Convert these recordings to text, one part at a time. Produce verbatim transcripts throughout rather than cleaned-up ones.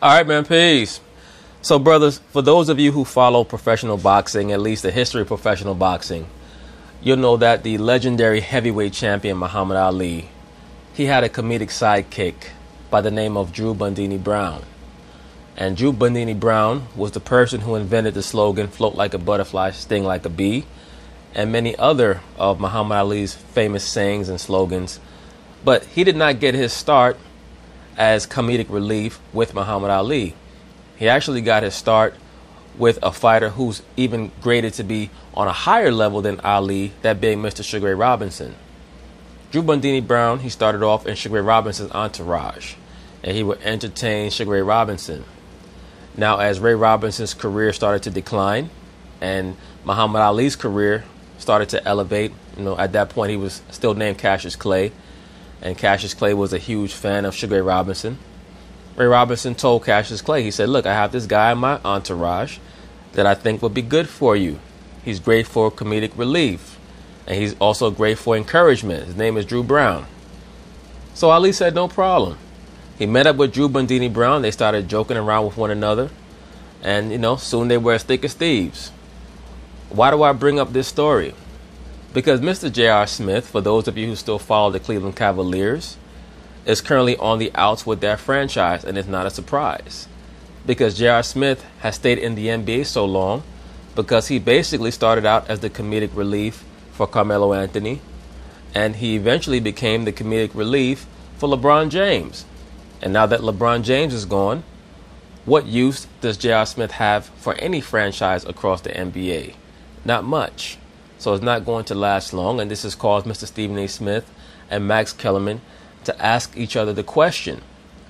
All right, man. Peace. So, brothers, for those of you who follow professional boxing, at least the history of professional boxing, you'll know that the legendary heavyweight champion Muhammad Ali, he had a comedic sidekick by the name of Drew Bundini Brown. And Drew Bundini Brown was the person who invented the slogan, float like a butterfly, sting like a bee, and many other of Muhammad Ali's famous sayings and slogans. But he did not get his start as comedic relief with Muhammad Ali. He actually got his start with a fighter who's even graded to be on a higher level than Ali, that being Mister Sugar Ray Robinson. Drew Bundini Brown, he started off in Sugar Ray Robinson's entourage, and he would entertain Sugar Ray Robinson. Now, as Ray Robinson's career started to decline and Muhammad Ali's career started to elevate, you know, at that point he was still named Cassius Clay, and Cassius Clay was a huge fan of Sugar Ray Robinson. Ray Robinson told Cassius Clay, he said, look, I have this guy in my entourage that I think would be good for you. He's great for comedic relief, and he's also great for encouragement. His name is Drew Brown. So Ali said, no problem. He met up with Drew Bundini Brown. They started joking around with one another, and, you know, soon they were as thick as thieves. Why do I bring up this story? Because Mister J R. Smith, for those of you who still follow the Cleveland Cavaliers, is currently on the outs with their franchise, and it's not a surprise because J R. Smith has stayed in the N B A so long because he basically started out as the comedic relief for Carmelo Anthony, and he eventually became the comedic relief for LeBron James. And now that LeBron James is gone, what use does J R. Smith have for any franchise across the N B A? Not much. So it's not going to last long, and this has caused Mister Stephen A. Smith and Max Kellerman to ask each other the question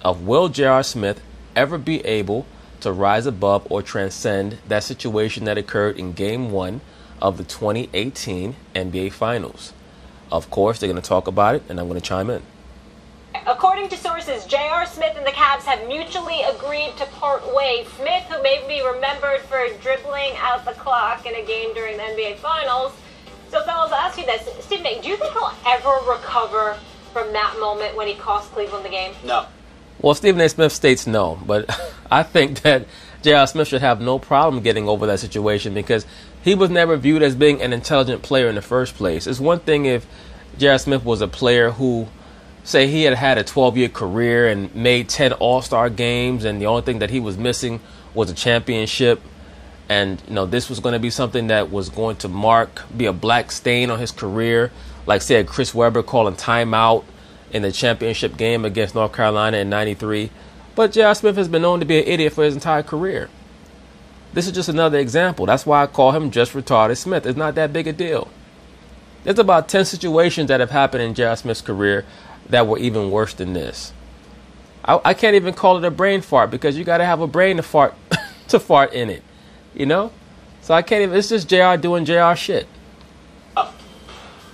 of, will J R. Smith ever be able to rise above or transcend that situation that occurred in game one of the twenty eighteen N B A Finals? Of course, they're going to talk about it, and I'm going to chime in. According to sources, J R. Smith and the Cavs have mutually agreed to part ways. Smith, who may be remembered for dribbling out the clock in a game during the N B A Finals. So, fellas, I'll ask you this. Stephen A., do you think he'll ever recover from that moment when he cost Cleveland the game? No. Well, Stephen A. Smith states no, but I think that J R. Smith should have no problem getting over that situation because he was never viewed as being an intelligent player in the first place. It's one thing if J R. Smith was a player who, say, he had had a twelve-year career and made ten All-Star games, and the only thing that he was missing was a championship, and, you know, this was going to be something that was going to mark, be a black stain on his career. Like, say, Chris Webber calling timeout in the championship game against North Carolina in ninety-three. But J R. Smith has been known to be an idiot for his entire career. This is just another example. That's why I call him just retarded Smith. It's not that big a deal. There's about ten situations that have happened in J R. Smith's career that were even worse than this. I, I can't even call it a brain fart because you got to have a brain to fart to fart in it, you know? So I can't even, it's just J R doing J R shit.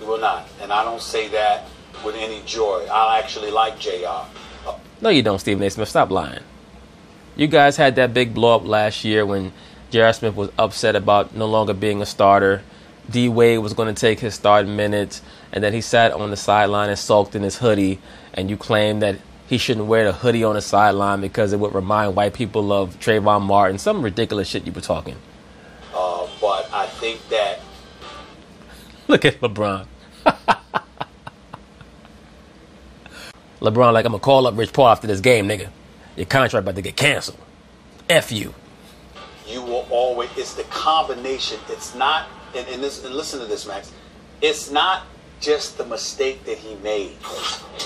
Will not, and I don't say that with any joy. I actually like J R. Oh. No, you don't, Stephen A. Smith. Stop lying. You guys had that big blow up last year when J R. Smith was upset about no longer being a starter. D. Wade was going to take his starting minutes, and then he sat on the sideline and sulked in his hoodie. And you claimed that he shouldn't wear the hoodie on the sideline because it would remind white people of Trayvon Martin. Some ridiculous shit you were talking. Uh, but I think that. Look at LeBron. LeBron, like, I'm going to call up Rich Paul after this game, nigga. Your contract about to get canceled. F you. You will always, it's the combination. It's not, and, and, this, and listen to this, Max. It's not just the mistake that he made.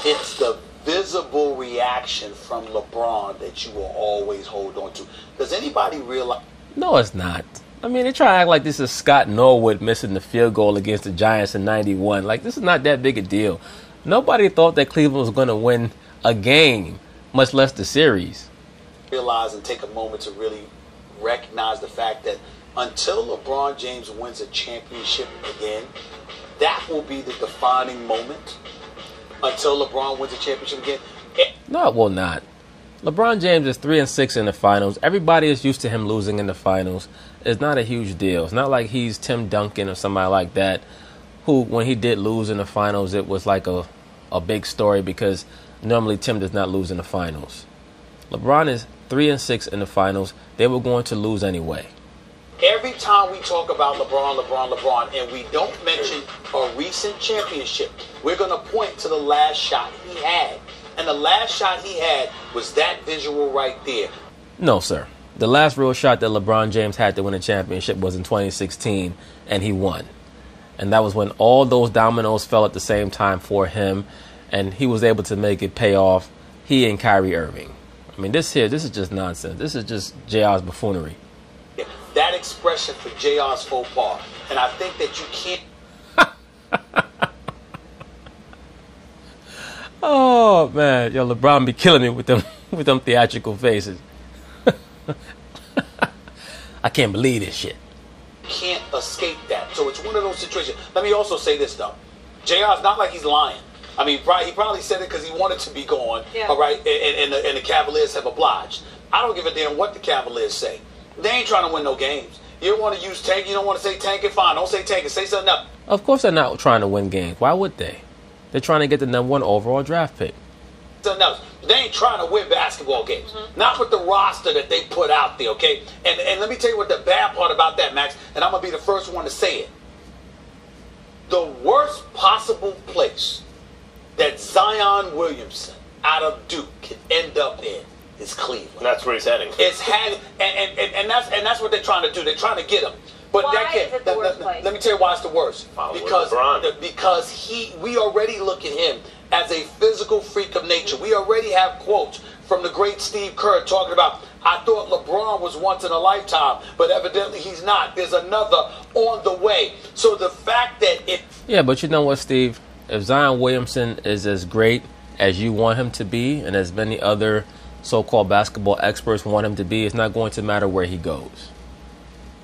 It's the visible reaction from LeBron that you will always hold on to. Does anybody realize? No, it's not. I mean, they try to act like this is Scott Norwood missing the field goal against the Giants in ninety-one. Like, this is not that big a deal. Nobody thought that Cleveland was going to win a game, much less the series. Realize and take a moment to really recognize the fact that until LeBron James wins a championship again, that will be the defining moment. Until LeBron wins a championship again. It- no, it will not. LeBron James is three and six in the finals. Everybody is used to him losing in the finals. It's not a huge deal. It's not like he's Tim Duncan or somebody like that, who, when he did lose in the finals, it was like a, a big story because normally Tim does not lose in the finals. LeBron is three and six in the finals. They were going to lose anyway. Every time we talk about LeBron, LeBron, LeBron, and we don't mention a recent championship, we're going to point to the last shot he had. And the last shot he had was that visual right there. No, sir. The last real shot that LeBron James had to win a championship was in twenty sixteen, and he won. And that was when all those dominoes fell at the same time for him, and he was able to make it pay off, he and Kyrie Irving. I mean, this here, this is just nonsense. This is just J R's buffoonery. That expression for J R's faux pas. And I think that you can't... Oh, man. Yo, LeBron be killing me with them, with them theatrical faces. I can't believe this shit. Can't escape that. So it's one of those situations. Let me also say this, though. J R's not like he's lying. I mean, he probably said it because he wanted to be gone, yeah. All right, and, and, the, and the Cavaliers have obliged. I don't give a damn what the Cavaliers say. They ain't trying to win no games. You don't want to use tank. You don't want to say tank it. Fine. Don't say tank it. Say something else. Of course they're not trying to win games. Why would they? They're trying to get the number one overall draft pick. Something else. They ain't trying to win basketball games. Mm-hmm. Not with the roster that they put out there, okay? And, and let me tell you what the bad part about that, Max, and I'm going to be the first one to say it. The worst possible place that Zion Williamson out of Duke can end up in is Cleveland. And that's where he's heading. It's heading, and, and, and, and, that's, and that's what they're trying to do. They're trying to get him. But why that is it the worst place? Let me tell you why it's the worst. Because, the, because he, we already look at him as a physical freak of nature. We already have quotes from the great Steve Kerr talking about, I thought LeBron was once in a lifetime, but evidently he's not. There's another on the way. So the fact that it... Yeah, but you know what, Steve? If Zion Williamson is as great as you want him to be, and as many other so-called basketball experts want him to be, it's not going to matter where he goes.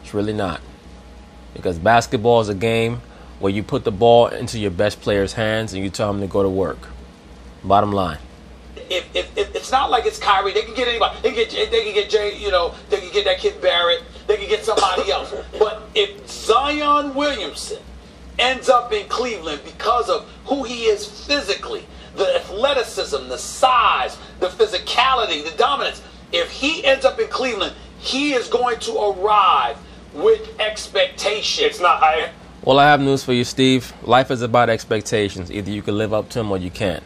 It's really not. Because basketball is a game where you put the ball into your best player's hands and you tell him to go to work. Bottom line. If, if, if it's not like it's Kyrie, they can get anybody. They can get, they can get Jay, you know, they can get that kid Barrett. They can get somebody else. But if Zion Williamson ends up in Cleveland because of who he is physically, the athleticism, the size, the physicality, the dominance, if he ends up in Cleveland, he is going to arrive with expectations. It's not higher. Well, I have news for you, Steve. Life is about expectations. Either you can live up to them or you can't.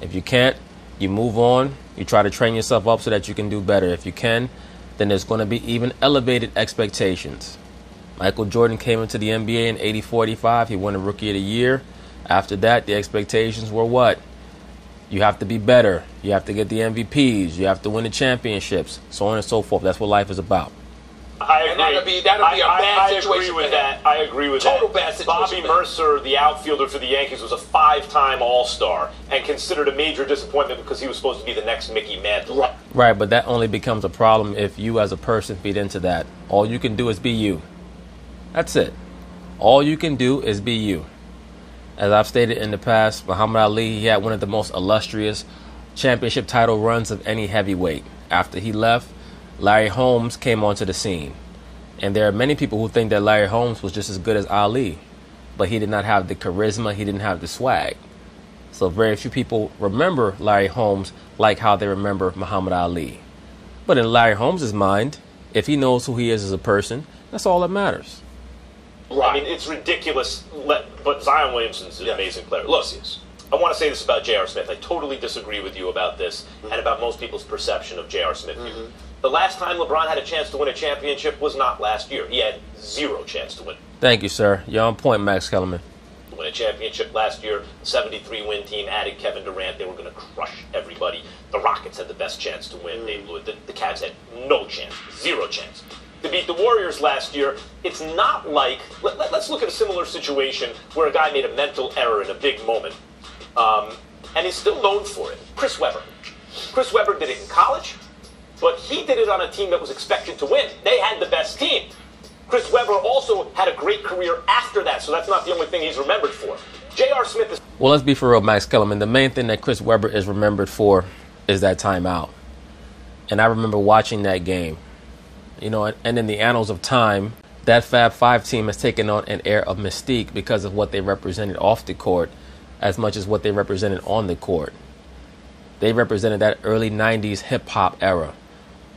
If you can't, you move on. You try to train yourself up so that you can do better. If you can, then there's going to be even elevated expectations. Michael Jordan came into the N B A in eighty forty-five. He won a Rookie of the Year. After that, the expectations were what? You have to be better. You have to get the M V Ps. You have to win the championships, so on and so forth. That's what life is about. I agree. And that'll be, that'll be a I, bad I, I situation. Agree with that. I agree with Total that. Total bad situation. Bobby Mercer, the outfielder for the Yankees, was a five-time All-Star and considered a major disappointment because he was supposed to be the next Mickey Mantle. Right. right, but that only becomes a problem if you as a person feed into that. All you can do is be you. That's it. All you can do is be you. As I've stated in the past, Muhammad Ali, he had one of the most illustrious championship title runs of any heavyweight. After he left, Larry Holmes came onto the scene. And there are many people who think that Larry Holmes was just as good as Ali, but he did not have the charisma, he didn't have the swag. So very few people remember Larry Holmes like how they remember Muhammad Ali. But in Larry Holmes' mind, if he knows who he is as a person, that's all that matters. Right. I mean, it's ridiculous, but Zion Williamson's an yeah. amazing player. Look, I want to say this about J R. Smith. I totally disagree with you about this mm-hmm. and about most people's perception of J R. Smith. Mm-hmm. The last time LeBron had a chance to win a championship was not last year. He had zero chance to win. Thank you, sir. You're on point, Max Kellerman. Win a championship last year. The seventy-three win team added Kevin Durant. They were going to crush everybody. The Rockets had the best chance to win. Mm-hmm. They blew it. The, the Cavs had no chance, zero chance. To beat the Warriors last year, it's not like... Let, let, let's look at a similar situation where a guy made a mental error in a big moment, um, and is still known for it. Chris Webber. Chris Webber did it in college, but he did it on a team that was expected to win. They had the best team. Chris Webber also had a great career after that, so that's not the only thing he's remembered for. J R. Smith is... Well, let's be for real, Max Kellerman. The main thing that Chris Webber is remembered for is that timeout. And I remember watching that game. You know, and in the annals of time, that Fab Five team has taken on an air of mystique because of what they represented off the court as much as what they represented on the court. They represented that early nineties hip-hop era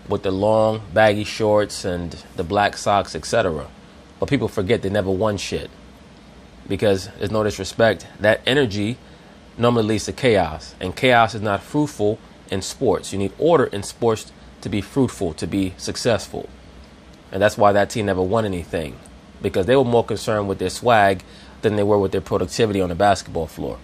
with the long, baggy shorts and the black socks, et cetera. But people forget they never won shit. Because, there's no disrespect, that energy normally leads to chaos. And chaos is not fruitful in sports. You need order in sports to be fruitful, to be successful. And that's why that team never won anything. Because they were more concerned with their swag than they were with their productivity on the basketball floor.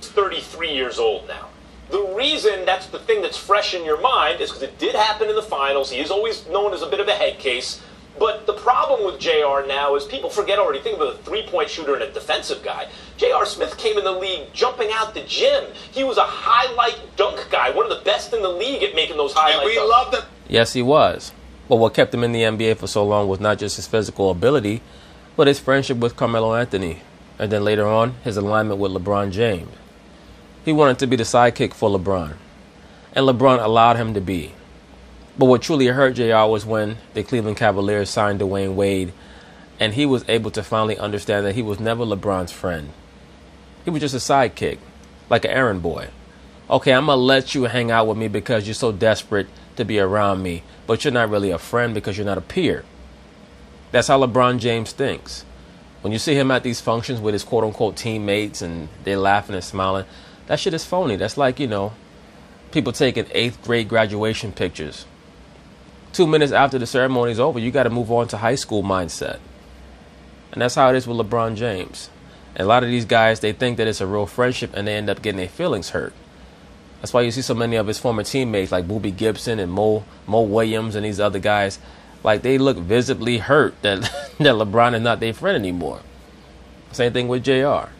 He's thirty-three years old now. The reason that's the thing that's fresh in your mind is because it did happen in the finals. He is always known as a bit of a head case. But the problem with J R now is people forget already. Think of a three-point shooter and a defensive guy. J R. Smith came in the league jumping out the gym. He was a highlight dunk guy, one of the best in the league at making those highlight dunks. And we loved him. Yes, he was. But what kept him in the N B A for so long was not just his physical ability, but his friendship with Carmelo Anthony. And then later on, his alignment with LeBron James. He wanted to be the sidekick for LeBron. And LeBron allowed him to be. But what truly hurt J R was when the Cleveland Cavaliers signed Dwyane Wade, and he was able to finally understand that he was never LeBron's friend. He was just a sidekick, like an errand boy. Okay, I'm going to let you hang out with me because you're so desperate to be around me, but you're not really a friend because you're not a peer. That's how LeBron James thinks. When you see him at these functions with his quote-unquote teammates and they're laughing and smiling, that shit is phony. That's like, you know, people taking eighth grade graduation pictures. Two minutes after the ceremony is over, you got to move on to high school mindset. And that's how it is with LeBron James. And a lot of these guys, they think that it's a real friendship and they end up getting their feelings hurt. That's why you see so many of his former teammates like Boobie Gibson and Mo, Mo Williams and these other guys. Like, they look visibly hurt that, that LeBron is not their friend anymore. Same thing with J R.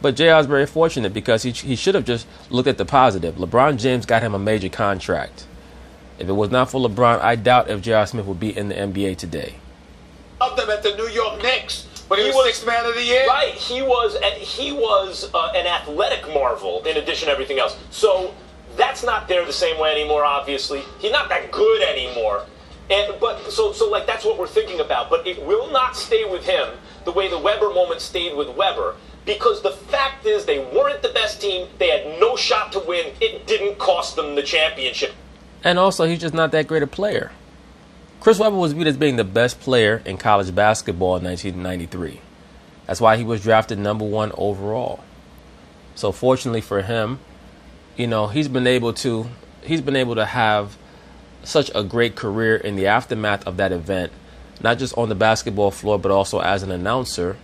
But J R is very fortunate because he he should have just looked at the positive. LeBron James got him a major contract. If it was not for LeBron, I doubt if J R. Smith would be in the N B A today. Loved him at the New York Knicks when he, he was sixth man of the year. Right, he was, and he was uh, an athletic marvel in addition to everything else. So that's not there the same way anymore, obviously. He's not that good anymore. And but so so like that's what we're thinking about. But it will not stay with him the way the Webber moment stayed with Webber, because the fact is they weren't the best team. They had no shot to win. It didn't cost them the championship. And also, he's just not that great a player. Chris Webber was viewed as being the best player in college basketball in nineteen ninety-three. That's why he was drafted number one overall. So fortunately for him, you know, he's been able to he's been able to have such a great career in the aftermath of that event, not just on the basketball floor, but also as an announcer,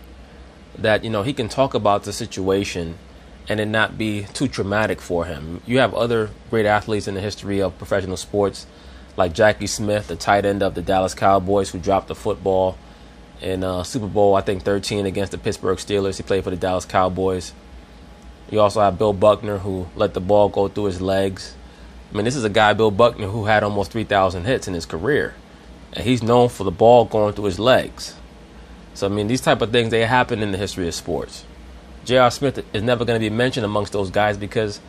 that, you know, he can talk about the situation and it not be too traumatic for him. You have other great athletes in the history of professional sports, like Jackie Smith, the tight end of the Dallas Cowboys, who dropped the football in uh, Super Bowl, I think, thirteen against the Pittsburgh Steelers. He played for the Dallas Cowboys. You also have Bill Buckner, who let the ball go through his legs. I mean, this is a guy, Bill Buckner, who had almost three thousand hits in his career. And he's known for the ball going through his legs. So, I mean, these type of things, they happen in the history of sports. J R. Smith is never going to be mentioned amongst those guys because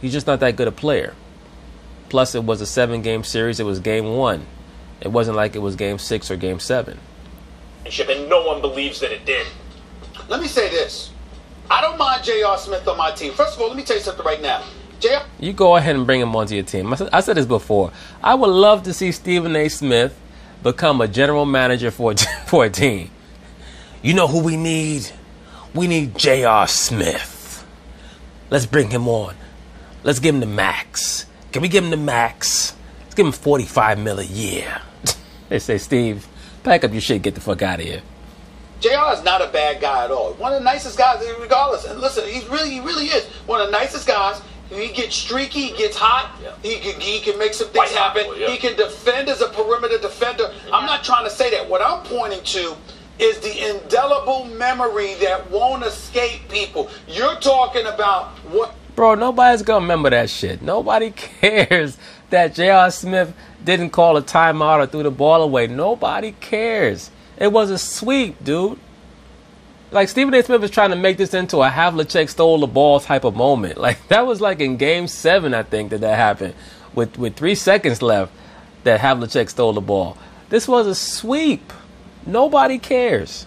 he's just not that good a player. Plus, it was a seven-game series. It was game one. It wasn't like it was game six or game seven. And no one believes that it did. Let me say this. I don't mind J R. Smith on my team. First of all, let me tell you something right now. J R. You go ahead and bring him onto your team. I said, I said this before. I would love to see Stephen A. Smith become a general manager for, for a team. You know who we need? We need J R. Smith. Let's bring him on. Let's give him the max. Can we give him the max? Let's give him forty-five mil a year. They say, Steve, pack up your shit, get the fuck out of here. J R is not a bad guy at all. One of the nicest guys, regardless. And listen, he's really, he really is one of the nicest guys. He gets streaky, he gets hot. Yeah. He can, he can make some things happen. Boy, yeah. He can defend as a perimeter defender. Yeah. I'm not trying to say that. What I'm pointing to is the indelible memory that won't escape people. You're talking about what? Bro, nobody's going to remember that shit. Nobody cares that J R. Smith didn't call a timeout or threw the ball away. Nobody cares. It was a sweep, dude. Like, Stephen A. Smith is trying to make this into a Havlicek stole the ball type of moment. Like, that was like in game seven, I think, that that happened. With, with three seconds left, that Havlicek stole the ball. This was a sweep. Nobody cares.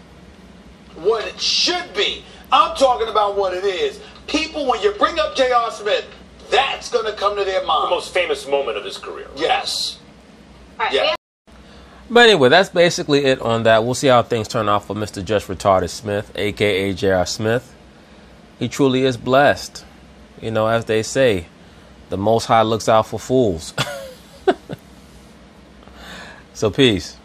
What it should be. I'm talking about what it is. People, when you bring up J R. Smith, that's going to come to their mind. The most famous moment of his career. Right? Yes. Right. Yeah. But anyway, that's basically it on that. We'll see how things turn out for Mister Just Retarded Smith, a k a. J R. Smith. He truly is blessed. You know, as they say, the Most High looks out for fools. So, peace.